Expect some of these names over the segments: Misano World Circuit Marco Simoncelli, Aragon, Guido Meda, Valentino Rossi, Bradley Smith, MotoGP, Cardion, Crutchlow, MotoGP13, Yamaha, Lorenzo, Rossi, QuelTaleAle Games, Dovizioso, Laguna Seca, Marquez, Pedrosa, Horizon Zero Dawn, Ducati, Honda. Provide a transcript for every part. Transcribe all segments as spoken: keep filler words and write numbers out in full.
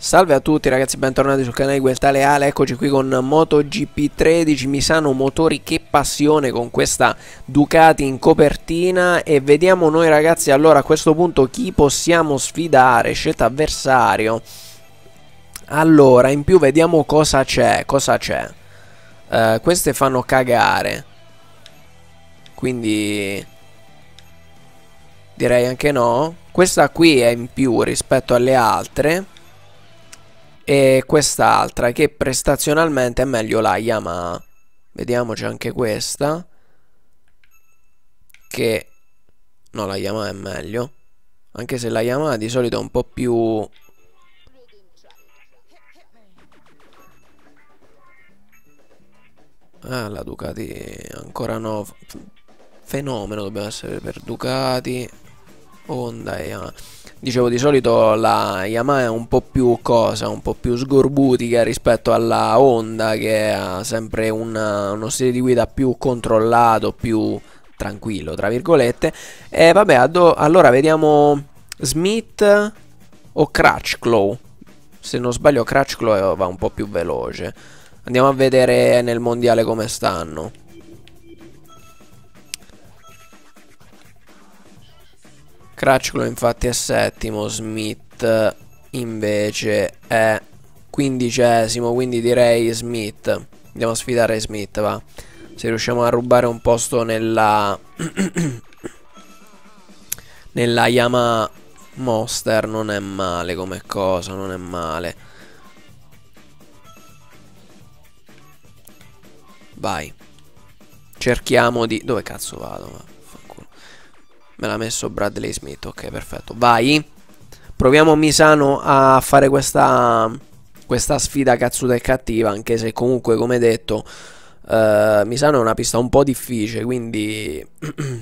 Salve a tutti ragazzi, bentornati sul canale QuelTaleAle. Eccoci qui con MotoGP tredici, Misano motori, che passione con questa Ducati in copertina. E vediamo noi ragazzi, allora a questo punto chi possiamo sfidare, scelta avversario. Allora in più vediamo cosa c'è, cosa c'è. Uh, queste fanno cagare, quindi direi anche no. Questa qui è in più rispetto alle altre. E quest'altra che prestazionalmente è meglio la Yamaha. Vediamoci anche questa. Che no, la Yamaha è meglio. Anche se la Yamaha di solito è un po' più... Ah, la Ducati ancora no. Fenomeno dobbiamo essere per Ducati. Honda e Yamaha. Dicevo, di solito la Yamaha è un po' più cosa, un po' più sgorbutica rispetto alla Honda, che ha sempre una, uno stile di guida più controllato, più tranquillo, tra virgolette. E vabbè, addo, allora vediamo Smith o Crutchlow. Se non sbaglio Crutchlow va un po' più veloce. Andiamo a vedere nel mondiale come stanno. Crutchlow infatti è settimo, Smith invece è quindicesimo, quindi direi Smith. Andiamo a sfidare Smith, va. Se riusciamo a rubare un posto nella nella Yamaha Monster non è male come cosa, non è male. Vai. Cerchiamo di... Dove cazzo vado? Va? Me l'ha messo Bradley Smith, ok perfetto, vai. Proviamo Misano a fare questa, questa sfida cazzuta e cattiva, anche se comunque come detto eh, Misano è una pista un po' difficile, quindi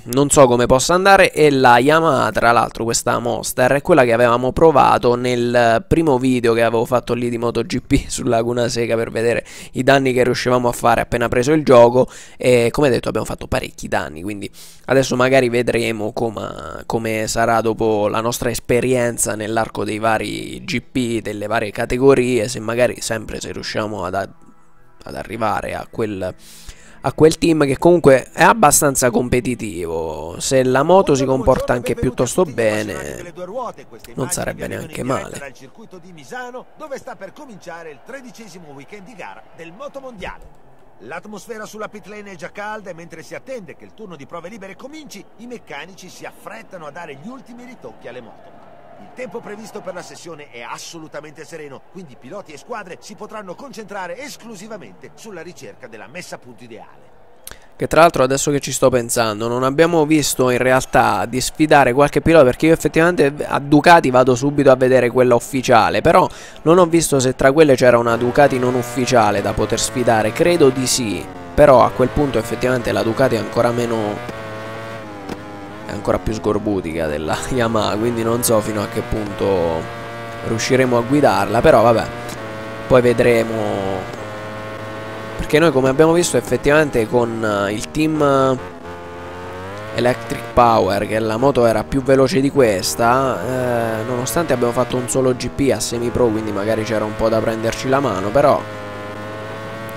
non so come possa andare. E la Yamaha, tra l'altro questa Monster, è quella che avevamo provato nel primo video che avevo fatto lì di MotoGP su Laguna Seca, per vedere i danni che riuscivamo a fare appena preso il gioco. E come detto abbiamo fatto parecchi danni, quindi adesso magari vedremo com come sarà dopo la nostra esperienza nell'arco dei vari G P, delle varie categorie, se magari sempre se riusciamo ad, ad arrivare a quel... a quel team che comunque è abbastanza competitivo. Se la moto si comporta anche piuttosto bene, non sarebbe neanche male. Dal circuito di Misano, dove sta per cominciare il tredicesimo weekend di gara del motomondiale. L'atmosfera sulla pit lane è già calda e mentre si attende che il turno di prove libere cominci, i meccanici si affrettano a dare gli ultimi ritocchi alle moto. Il tempo previsto per la sessione è assolutamente sereno, quindi piloti e squadre si potranno concentrare esclusivamente sulla ricerca della messa a punto ideale. Che tra l'altro, adesso che ci sto pensando, non abbiamo visto in realtà di sfidare qualche pilota, perché io effettivamente a Ducati vado subito a vedere quella ufficiale, però non ho visto se tra quelle c'era una Ducati non ufficiale da poter sfidare. Credo di sì, però a quel punto effettivamente la Ducati è ancora meno... è ancora più sgorbutica della Yamaha, quindi non so fino a che punto riusciremo a guidarla, però vabbè, poi vedremo, perché noi come abbiamo visto effettivamente con il team Electric Power, che la moto era più veloce di questa, eh, nonostante abbiamo fatto un solo G P a semi pro, quindi magari c'era un po' da prenderci la mano, però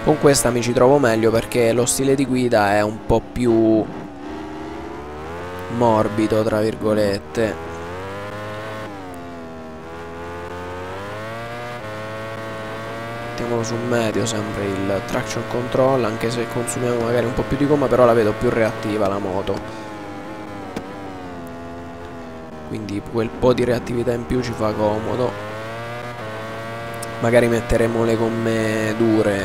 con questa mi ci trovo meglio perché lo stile di guida è un po' più... morbido, tra virgolette. Mettiamolo su medio sempre il traction control, anche se consumiamo magari un po' più di gomma, però la vedo più reattiva la moto, quindi quel po' di reattività in più ci fa comodo. Magari metteremo le gomme dure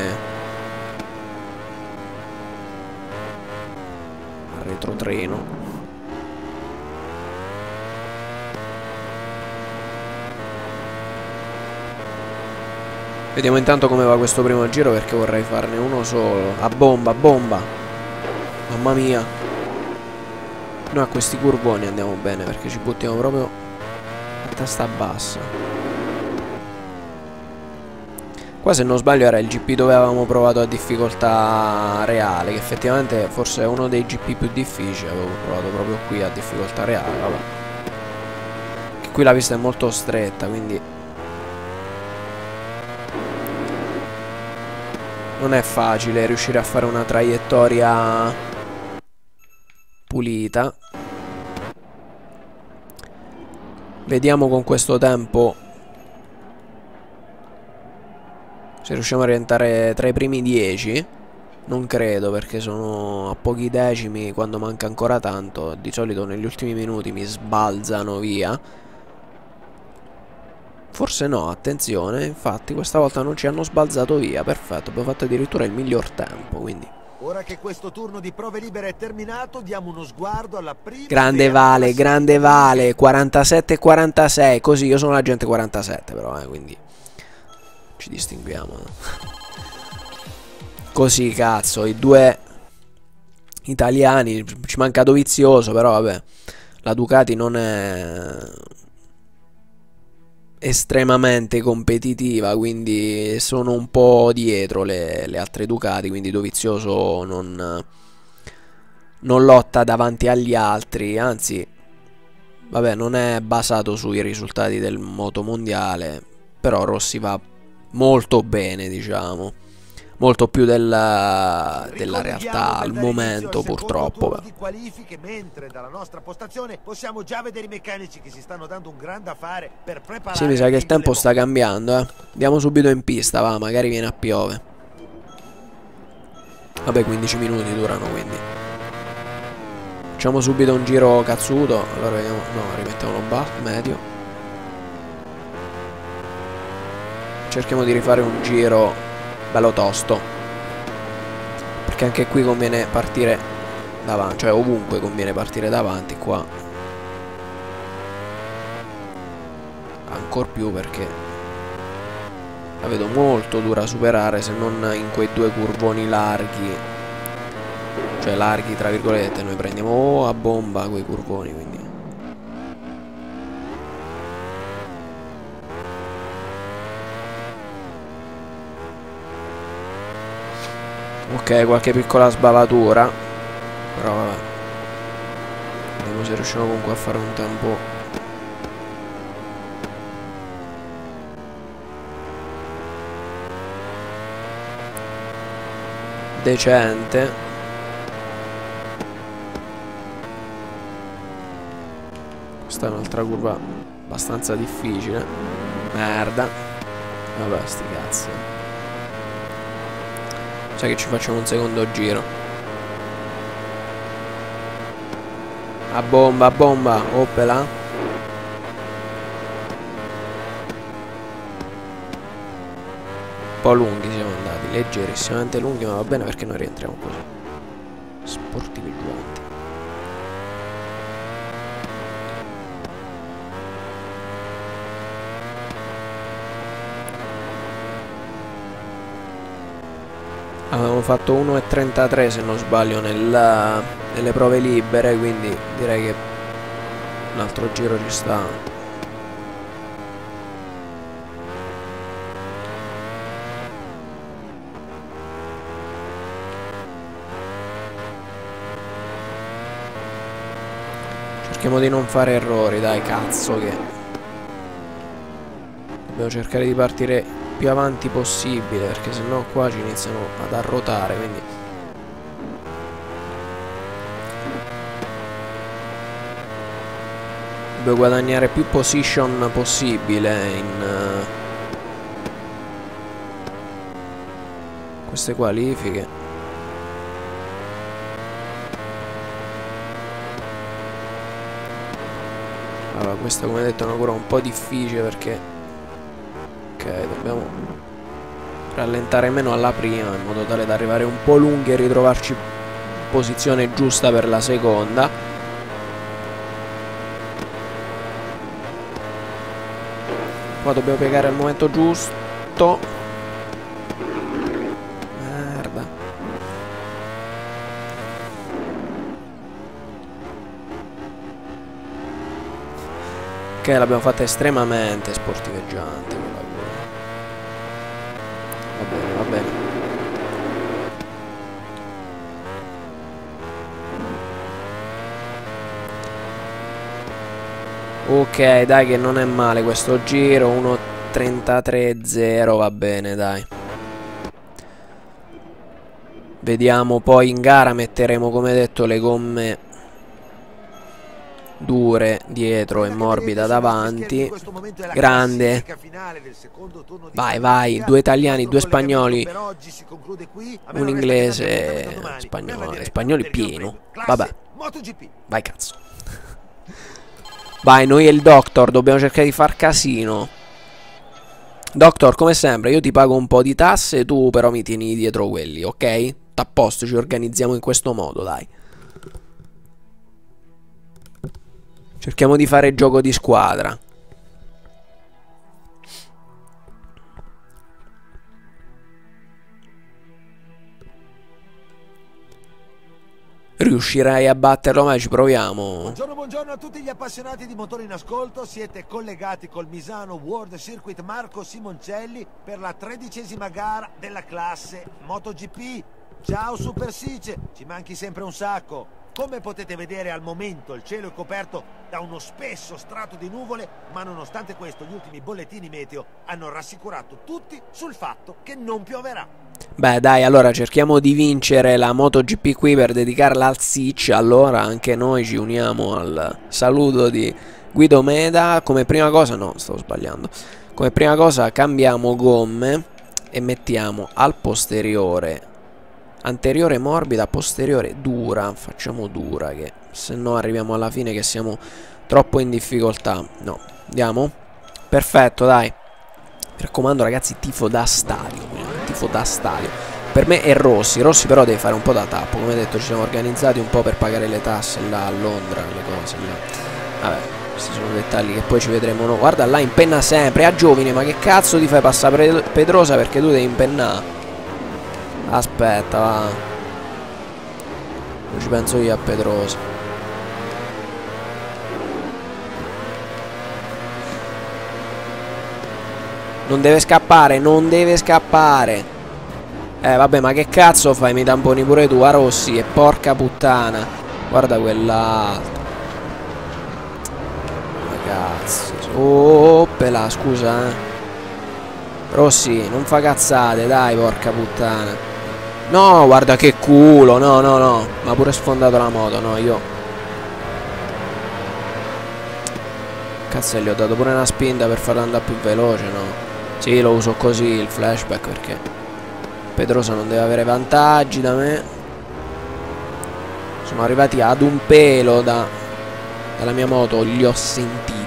a retrotreno. Vediamo intanto come va questo primo giro, perché vorrei farne uno solo. A bomba, a bomba. Mamma mia. Noi a questi curvoni andiamo bene, perché ci buttiamo proprio a testa bassa. Qua se non sbaglio era il G P dove avevamo provato a difficoltà reale, che effettivamente forse è uno dei G P più difficili. Avevo provato proprio qui a difficoltà reale, vabbè. Che qui la pista è molto stretta, quindi... non è facile riuscire a fare una traiettoria pulita. Vediamo con questo tempo se riusciamo a rientrare tra i primi dieci. Non credo, perché sono a pochi decimi quando manca ancora tanto. Di solito negli ultimi minuti mi sbalzano via. Forse no, attenzione, infatti questa volta non ci hanno sbalzato via, perfetto, abbiamo fatto addirittura il miglior tempo, quindi. Ora che questo turno di prove libere è terminato, diamo uno sguardo alla prima. Grande Vale, grande Vale, quarantasette quarantasei, così io sono l'agente quarantasette però, eh, quindi ci distinguiamo. No? Così cazzo, i due italiani, ci manca Dovizioso, però vabbè, la Ducati non è estremamente competitiva, quindi sono un po' dietro le, le altre Ducati, quindi Dovizioso non, non lotta davanti agli altri, anzi vabbè, non è basato sui risultati del moto mondiale, però Rossi va molto bene, diciamo, molto più della, della realtà al momento, purtroppo. Di qualifiche, mentre dalla nostra postazione possiamo già vedere i meccanici che si stanno dando un gran da fare per preparare. Sì, mi sa che il tempo sta cambiando, eh. Andiamo subito in pista, va, magari viene a piove. Vabbè, quindici minuti durano, quindi facciamo subito un giro cazzuto. Allora vediamo, no, rimettiamo lo basso, medio. Cerchiamo di rifare un giro bello tosto, perché anche qui conviene partire davanti, cioè ovunque conviene partire davanti, qua ancor più perché la vedo molto dura a superare, se non in quei due curvoni larghi, cioè larghi tra virgolette, noi prendiamo a bomba quei curvoni, quindi ok, qualche piccola sbavatura, però vabbè, vediamo se riusciamo comunque a fare un tempo. Decente. Questa è un'altra curva abbastanza difficile. Merda. Vabbè, sti cazzi. Sai che ci facciamo un secondo giro. A bomba, a bomba, oppela. Un po' lunghi siamo andati, leggerissimamente lunghi, ma va bene perché noi rientriamo così. Sportivi giganti. Avevamo fatto uno e trentatré se non sbaglio nella, nelle prove libere, quindi direi che un altro giro ci sta. Cerchiamo di non fare errori, dai cazzo, che dobbiamo cercare di partire più avanti possibile, perché sennò qua ci iniziano ad arrotare, quindi devo guadagnare più position possibile in uh, queste qualifiche. Allora, questa come detto è una curva un po' difficile perché dobbiamo rallentare meno alla prima in modo tale da arrivare un po' lunghi e ritrovarci in posizione giusta per la seconda. Qua dobbiamo piegare al momento giusto. Merda. Ok, l'abbiamo fatta estremamente sportiveggiante. Ok, dai che non è male questo giro, uno e trentatré zero, va bene, dai. Vediamo poi in gara, metteremo come detto le gomme dure dietro e morbida davanti. Grande, vai vai, due italiani, due spagnoli, un inglese, spagnolo, spagnoli pieno, vabbè, vai cazzo, vai. Noi e il Doctor dobbiamo cercare di far casino. Doctor, come sempre io ti pago un po' di tasse, tu però mi tieni dietro quelli, ok? A posto, ci organizziamo in questo modo, dai. Cerchiamo di fare gioco di squadra. Riuscirai a batterlo? Ma ci proviamo. Buongiorno, buongiorno a tutti gli appassionati di motori in ascolto. Siete collegati col Misano World Circuit Marco Simoncelli per la tredicesima gara della classe MotoGP. Ciao Supersice, ci manchi sempre un sacco. Come potete vedere al momento il cielo è coperto da uno spesso strato di nuvole, ma nonostante questo gli ultimi bollettini meteo hanno rassicurato tutti sul fatto che non pioverà. Beh dai, allora cerchiamo di vincere la MotoGP qui per dedicarla al Sitch. Allora anche noi ci uniamo al saluto di Guido Meda. Come prima cosa, no stavo sbagliando, come prima cosa cambiamo gomme e mettiamo al posteriore anteriore morbida, posteriore dura. Facciamo dura, che se no arriviamo alla fine che siamo troppo in difficoltà. No, andiamo? Perfetto, dai. Mi raccomando ragazzi, tifo da stadio, tifo da stadio. Per me è Rossi. Rossi però deve fare un po' da tappo. Come detto ci siamo organizzati un po' per pagare le tasse là a Londra, le cose là. Vabbè, questi sono dettagli che poi ci vedremo. No, guarda là, impenna sempre. Ah giovine, ma che cazzo ti fai passare Pedrosa perché tu devi impennare? Aspetta, va. Non ci penso io a Pedrosa. Non deve scappare, non deve scappare. Eh vabbè, ma che cazzo fai? Mi tamponi pure tu a Rossi. E porca puttana. Guarda quell'altro. Ma cazzo. Oh, pela, scusa, eh. Rossi, non fa cazzate, dai, porca puttana. No, guarda che culo, no, no, no. Ma pure sfondato la moto, no, io. Cazzo, gli ho dato pure una spinta per farla andare più veloce, no? Sì, lo uso così, il flashback, perché Pedrosa non deve avere vantaggi da me. Sono arrivati ad un pelo da, dalla mia moto, li ho sentiti.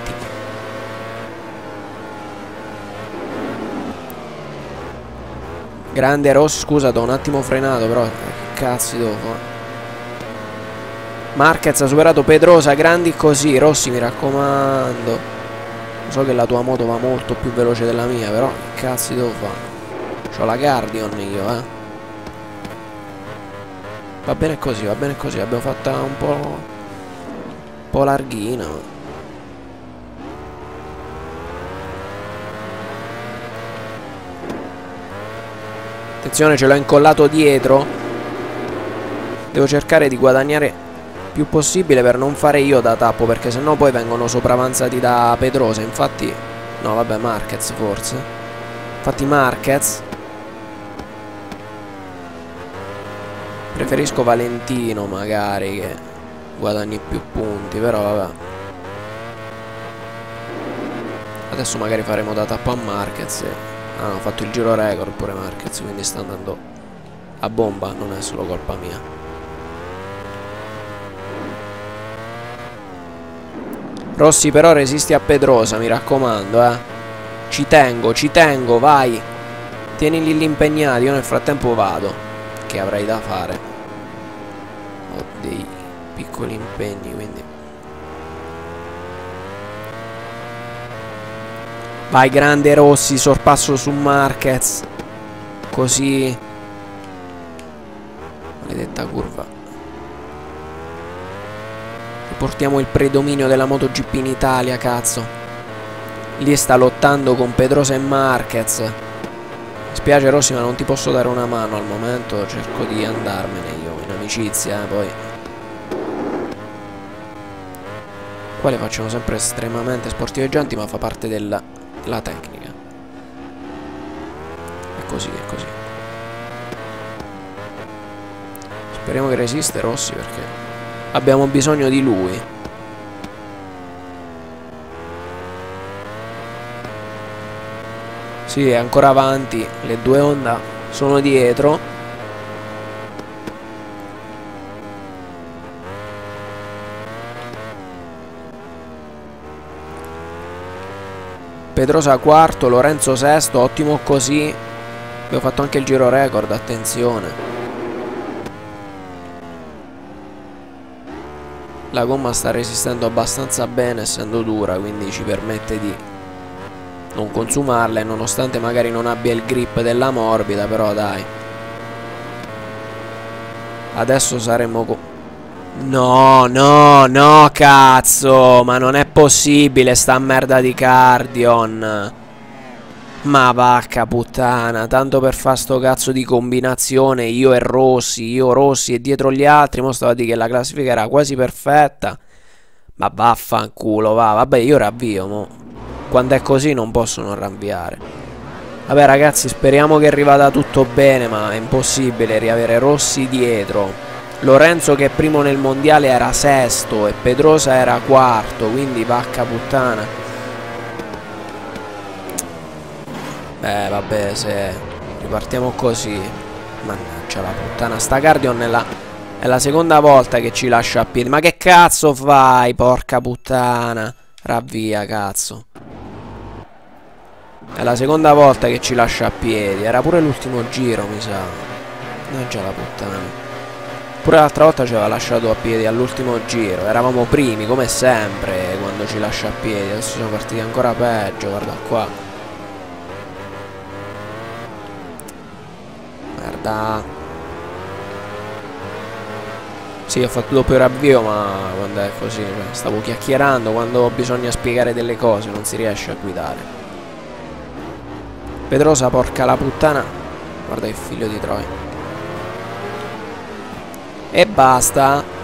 Grande Ross, scusa, ho un attimo frenato, però che cazzo devo fare? Marquez ha superato Pedrosa, grandi così. Rossi, mi raccomando. Lo so che la tua moto va molto più veloce della mia, però che cazzo devo fare? C'ho la Cardion io, eh. Va bene così, va bene così. Abbiamo fatta un po'... un po' larghina, ma... attenzione, ce l'ho incollato dietro. Devo cercare di guadagnare più possibile per non fare io da tappo, perché sennò poi vengono sopravanzati da Pedrosa. Infatti, no vabbè, Marquez forse. Infatti Marquez. Preferisco Valentino magari, che guadagni più punti, però vabbè. Adesso magari faremo da tappo a Marquez e... ah, ho fatto il giro record pure Marquez, quindi sta andando a bomba, non è solo colpa mia. Rossi però resisti a Pedrosa, mi raccomando, eh. Ci tengo, ci tengo, vai. Tienili lì impegnati, io nel frattempo vado, che avrei da fare. Ho dei piccoli impegni, quindi... vai grande Rossi, sorpasso su Marquez. Così. Maledetta curva. Portiamo il predominio della MotoGP in Italia, cazzo. Lì sta lottando con Pedrosa e Marquez. Mi spiace Rossi, ma non ti posso dare una mano al momento. Cerco di andarmene io in amicizia, eh, poi. Qua le facciamo sempre estremamente sportiveggianti, ma fa parte del... la tecnica è così, è così. Speriamo che resiste Rossi, perché abbiamo bisogno di lui. Sì, è ancora avanti. Le due Honda sono dietro. Pedrosa quarto, Lorenzo sesto. Ottimo così. Abbiamo fatto anche il giro record, attenzione. La gomma sta resistendo abbastanza bene, essendo dura, quindi ci permette di non consumarla, e nonostante magari non abbia il grip della morbida, però dai. Adesso saremmo co... No, no, no, cazzo! Ma non è possibile sta merda di Cardion! Ma vacca puttana, tanto per far sto cazzo di combinazione, io e Rossi, io Rossi e dietro gli altri, mo stavo a dire che la classifica era quasi perfetta. Ma vaffanculo, va, vabbè, io ravvio, mo. Quando è così non posso non ravviare. Vabbè ragazzi, speriamo che rivada tutto bene, ma è impossibile riavere Rossi dietro. Lorenzo, che primo nel mondiale, era sesto e Pedrosa era quarto, quindi vacca puttana. Beh vabbè, se ripartiamo così. Mannaggia la puttana, sta Cardion è la, è la seconda volta che ci lascia a piedi. Ma che cazzo fai, porca puttana? Ravvia, cazzo. È la seconda volta che ci lascia a piedi. Era pure l'ultimo giro, mi sa. Mannaggia la puttana. Pure l'altra volta ci aveva lasciato a piedi all'ultimo giro. Eravamo primi come sempre quando ci lascia a piedi. Adesso siamo partiti ancora peggio, guarda qua. Sì, ho fatto doppio ravvio, ma quando è così, stavo chiacchierando, quando bisogna spiegare delle cose non si riesce a guidare. Pedrosa, porca la puttana, guarda il figlio di Troia. E basta.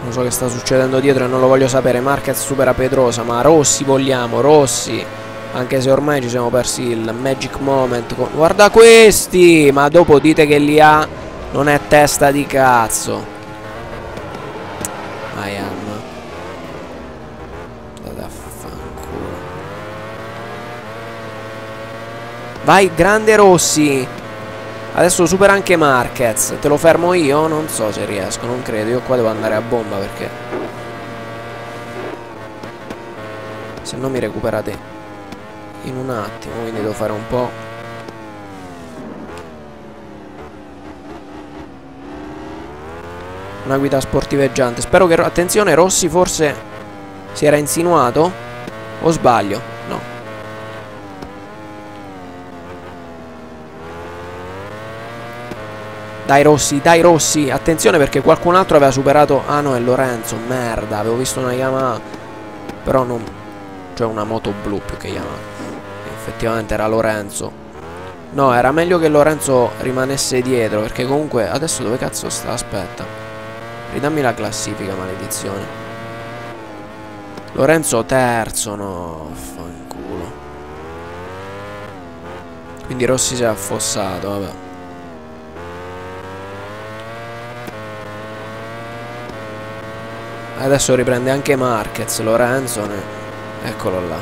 Non so che sta succedendo dietro e non lo voglio sapere. Marquez supera Pedrosa, ma Rossi vogliamo, Rossi. Anche se ormai ci siamo persi il magic moment con... Guarda questi! Ma dopo dite che li ha, non è testa di cazzo. I am. Andate a fanculo. Vai, grande Rossi! Adesso supera anche Marquez. Te lo fermo io? Non so se riesco, non credo. Io qua devo andare a bomba, perché se no mi recuperate in un attimo. Quindi devo fare un po'. Una guida sportiveggiante. Spero che... Attenzione, Rossi forse si era insinuato? O sbaglio? No. Dai Rossi, dai Rossi, attenzione perché qualcun altro aveva superato... Ah no, è Lorenzo, merda, avevo visto una Yamaha, però non... Cioè una moto blu più che Yamaha, effettivamente era Lorenzo. No, era meglio che Lorenzo rimanesse dietro, perché comunque... Adesso dove cazzo sta? Aspetta, ridammi la classifica, maledizione. Lorenzo terzo, no, fanculo. Quindi Rossi si è affossato, vabbè. Adesso riprende anche Marquez, Lorenzo, ne... eccolo là.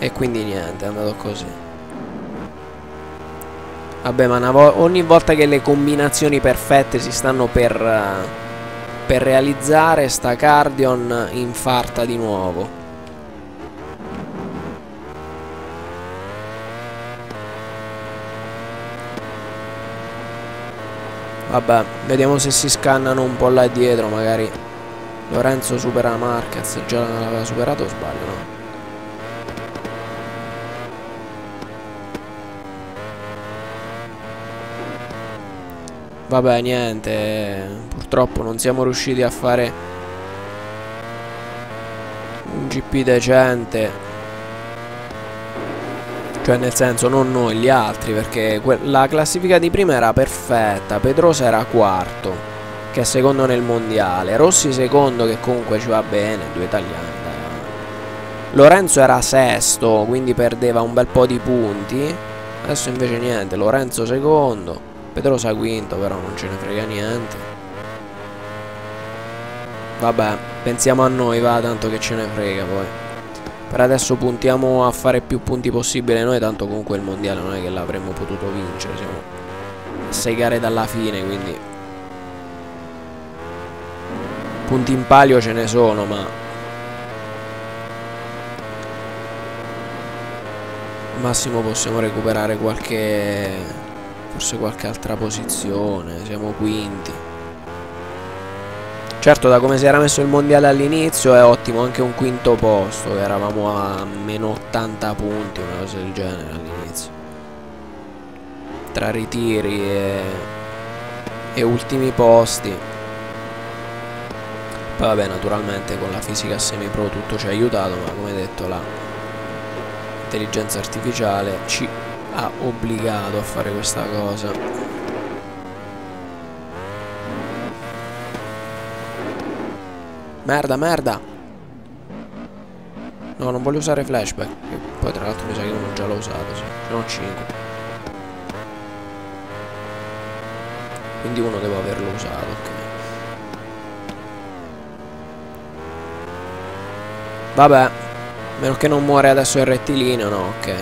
E quindi niente, è andato così. Vabbè, ma vo ogni volta che le combinazioni perfette si stanno per, uh, per realizzare, sta Cardion infarta di nuovo. Vabbè, vediamo se si scannano un po' là dietro, magari Lorenzo supera Marquez, già l'aveva superato o sbaglio, no? Vabbè, niente, purtroppo non siamo riusciti a fare un G P decente. Cioè nel senso, non noi, gli altri, perché la classifica di prima era perfetta. Pedrosa era quarto, che è secondo nel mondiale, Rossi secondo che comunque ci va bene, due italiani. Lorenzo era sesto, quindi perdeva un bel po' di punti. Adesso invece niente, Lorenzo secondo, Pedrosa quinto, però non ce ne frega niente. Vabbè, pensiamo a noi, va, tanto che ce ne frega poi. Per adesso puntiamo a fare più punti possibile noi, tanto comunque il mondiale non è che l'avremmo potuto vincere, siamo a sei gare dalla fine, quindi punti in palio ce ne sono, ma massimo possiamo recuperare qualche, forse qualche altra posizione. Siamo quinti. Certo, da come si era messo il mondiale all'inizio è ottimo anche un quinto posto, eravamo a meno ottanta punti, una cosa del genere all'inizio, tra ritiri e, e ultimi posti. Poi vabbè, naturalmente con la fisica semi pro tutto ci ha aiutato, ma come detto là l'intelligenza artificiale ci ha obbligato a fare questa cosa. Merda, merda. No, non voglio usare flashback, che poi tra l'altro mi sa che non già l'ho usato, sì. Sono cinque, quindi uno devo averlo usato, ok. Vabbè, meno che non muore adesso il rettilineo, no, ok.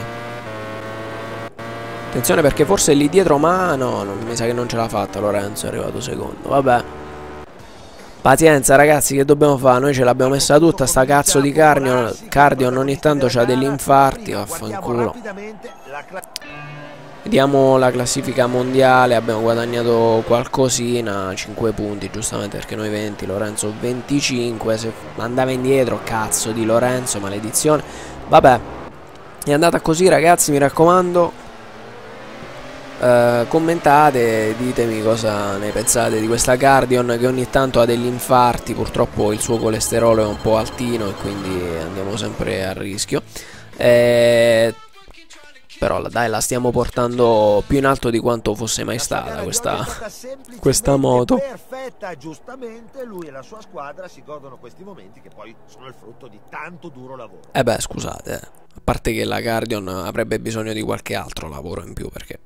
Attenzione perché forse lì dietro, ma no, non, mi sa che non ce l'ha fatta. Lorenzo è arrivato secondo, vabbè. Pazienza ragazzi, che dobbiamo fare? Noi ce l'abbiamo messa tutta, sta cazzo di Cardion. Cardion ogni tanto c'ha degli infarti, vaffanculo. Vediamo la classifica mondiale, abbiamo guadagnato qualcosina, cinque punti giustamente perché noi venti, Lorenzo venticinque, se andava indietro, cazzo di Lorenzo, maledizione. Vabbè, è andata così ragazzi, mi raccomando, eh, commentate, ditemi cosa ne pensate di questa Cardion che ogni tanto ha degli infarti, purtroppo il suo colesterolo è un po' altino e quindi andiamo sempre a rischio. Eh... Però dai, la stiamo portando più in alto di quanto fosse mai stata questa, questa moto. Perfetta, giustamente lui e la sua squadra si godono questi momenti che poi sono il frutto di tanto duro lavoro. Eh beh, scusate, a parte che la Cardion avrebbe bisogno di qualche altro lavoro in più perché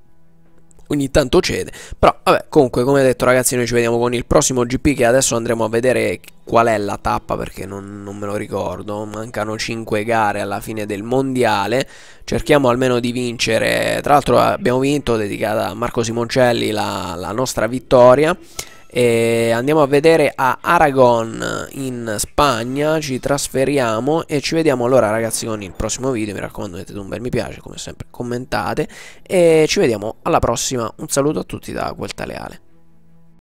ogni tanto cede. Però vabbè, comunque come detto ragazzi, noi ci vediamo con il prossimo G P, che adesso andremo a vedere qual è la tappa perché non, non me lo ricordo. Mancano cinque gare alla fine del mondiale, cerchiamo almeno di vincere. Tra l'altro abbiamo vinto, dedicata a Marco Simoncelli la, la nostra vittoria. E andiamo a vedere a Aragon in Spagna, ci trasferiamo e ci vediamo allora ragazzi con il prossimo video. Mi raccomando, mettete un bel mi piace come sempre, commentate e ci vediamo alla prossima. Un saluto a tutti da QuelTaleAle.